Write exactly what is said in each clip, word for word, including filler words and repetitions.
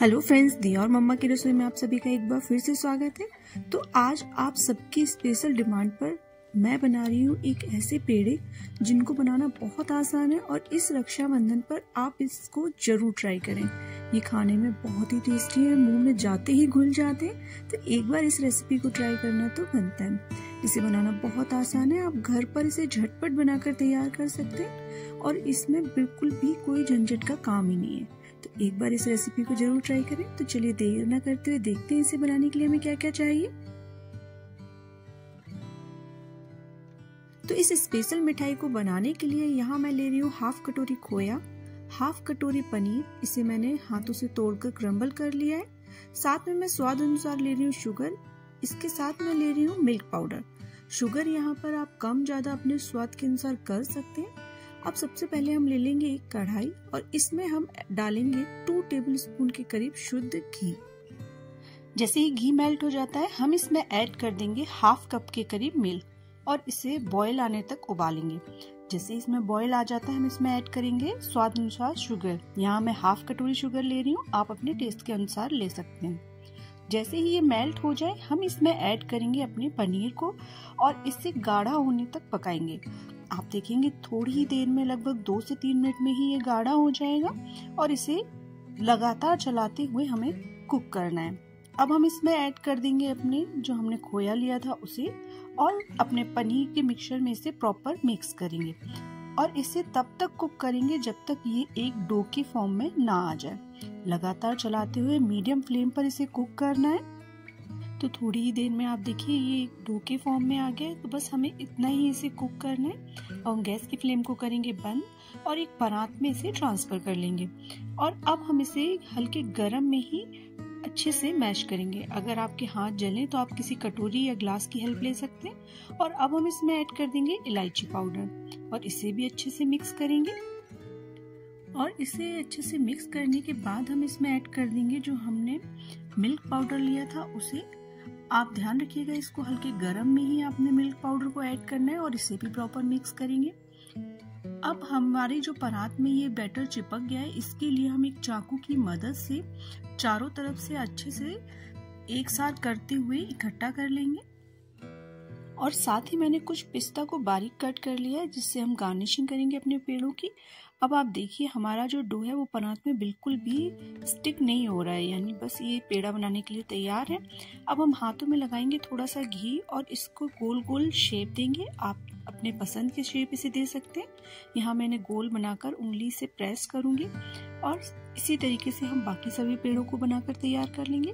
Hello friends, दिया और मम्मा की रसोई में आप सभी का एक बार फिर से स्वागत है। तो आज आप सबकी स्पेशल डिमांड पर मैं बना रही हूँ एक ऐसे पेड़े जिनको बनाना बहुत आसान है और इस रक्षाबंधन पर आप इसको जरूर ट्राई करें। ये खाने में बहुत ही टेस्टी है, मुंह में जाते ही घुल जाते हैं। तो एक बार इस रेसिपी को ट्राई करना तो बनता है। इसे बनाना बहुत आसान है, आप घर पर इसे झटपट बनाकर तैयार कर सकते हैं और इसमें बिल्कुल भी कोई झंझट का काम ही नहीं है। तो एक बार इस रेसिपी को जरूर ट्राई करें। तो चलिए देर ना करते हुए देखते हैं इसे बनाने के लिए हमें क्या क्या चाहिए। तो इस स्पेशल मिठाई को बनाने के लिए यहाँ मैं ले रही हूँ हाफ कटोरी खोया, हाफ कटोरी पनीर, इसे मैंने हाथों से तोड़कर क्रम्बल कर लिया है। साथ में मैं स्वाद अनुसार ले रही हूँ शुगर, इसके साथ मैं ले रही हूँ मिल्क पाउडर। शुगर यहाँ पर आप कम ज्यादा अपने स्वाद के अनुसार कर सकते हैं। अब सबसे पहले हम ले लेंगे एक कढ़ाई और इसमें हम डालेंगे टू टेबलस्पून के करीब शुद्ध घी। जैसे ही घी मेल्ट हो जाता है हम इसमें ऐड कर देंगे हाफ कप के करीब मिल्क और इसे बॉयल आने तक उबालेंगे। जैसे इसमें बॉयल आ जाता है हम इसमें ऐड करेंगे स्वाद अनुसार शुगर। यहाँ मैं हाफ कटोरी शुगर ले रही हूँ, आप अपने टेस्ट के अनुसार ले सकते हैं। जैसे ही ये मेल्ट हो जाए हम इसमें ऐड करेंगे अपने पनीर को और इसे गाढ़ा होने तक पकाएंगे। आप देखेंगे थोड़ी ही देर में, लगभग दो से तीन मिनट में ही ये गाढ़ा हो जाएगा और इसे लगातार चलाते हुए हमें कुक करना है। अब हम इसमें ऐड कर देंगे अपने जो हमने खोया लिया था उसे और अपने पनीर के मिक्सचर में इसे प्रॉपर मिक्स करेंगे और इसे तब तक कुक करेंगे जब तक ये एक डो के फॉर्म में ना आ जाए। लगातार चलाते हुए मीडियम फ्लेम पर इसे कुक करना है। तो थोड़ी ही देर में आप देखिए ये डो के फॉर्म में आ गया। तो बस हमें इतना ही इसे कुक करना है और गैस की फ्लेम को करेंगे बंद और एक परात में इसे ट्रांसफर कर लेंगे। और अब हम इसे हल्के गरम में ही अच्छे से मैश करेंगे। अगर आपके हाथ जलें तो आप किसी कटोरी या ग्लास की हेल्प ले सकते हैं। और अब हम इसमें ऐड कर देंगे इलायची पाउडर और इसे भी अच्छे से मिक्स करेंगे। और इसे अच्छे से मिक्स करने के बाद हम इसमें ऐड कर देंगे जो हमने मिल्क पाउडर लिया था उसे। आप ध्यान रखिएगा इसको हल्के गरम में ही आपने मिल्क पाउडर को ऐड करना है और इसे भी प्रॉपर मिक्स करेंगे। अब हमारे जो परात में ये बैटर चिपक गया है इसके लिए हम एक चाकू की मदद से चारों तरफ से अच्छे से एक साथ करते हुए इकट्ठा कर लेंगे। और साथ ही मैंने कुछ पिस्ता को बारीक कट कर लिया है जिससे हम गार्निशिंग करेंगे अपने पेड़ों की। अब आप देखिए हमारा जो डो है वो परात में बिल्कुल भी स्टिक नहीं हो रहा है, यानी बस ये पेड़ा बनाने के लिए तैयार है। अब हम हाथों में लगाएंगे थोड़ा सा घी और इसको गोल गोल शेप देंगे। आप अपने पसंद के शेप इसे दे सकते हैं। यहाँ मैंने गोल बनाकर उंगली से प्रेस करूँगी और इसी तरीके से हम बाकी सभी पेड़ों को बनाकर तैयार कर लेंगे।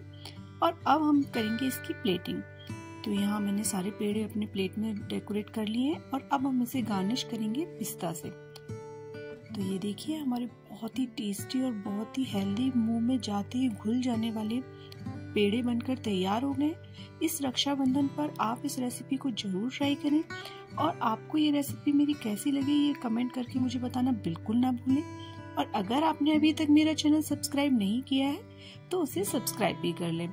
और अब हम करेंगे इसकी प्लेटिंग। तो यहाँ मैंने सारे पेड़े अपने प्लेट में डेकोरेट कर लिए हैं और अब हम इसे गार्निश करेंगे पिस्ता से। तो ये देखिए हमारे बहुत ही टेस्टी और बहुत ही हेल्दी, मुंह में जाते ही घुल जाने वाले पेड़े बनकर तैयार हो गए। इस रक्षाबंधन पर आप इस रेसिपी को जरूर ट्राई करें और आपको ये रेसिपी मेरी कैसी लगी ये कमेंट करके मुझे बताना बिल्कुल ना भूलें। और अगर आपने अभी तक मेरा चैनल सब्सक्राइब नहीं किया है तो उसे सब्सक्राइब भी कर लें।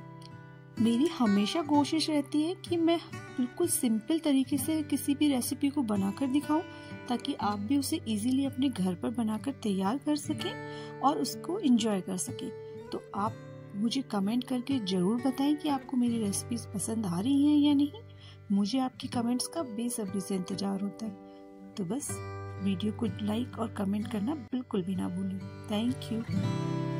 मेरी हमेशा कोशिश रहती है कि मैं बिल्कुल सिंपल तरीके से किसी भी रेसिपी को बनाकर दिखाऊं ताकि आप भी उसे इजीली अपने घर पर बनाकर तैयार कर सकें और उसको एंजॉय कर सकें। तो आप मुझे कमेंट करके ज़रूर बताएं कि आपको मेरी रेसिपीज पसंद आ रही हैं या नहीं। मुझे आपकी कमेंट्स का बेसब्री से इंतज़ार होता है। तो बस वीडियो को लाइक और कमेंट करना बिल्कुल भी ना भूलें। Thank you.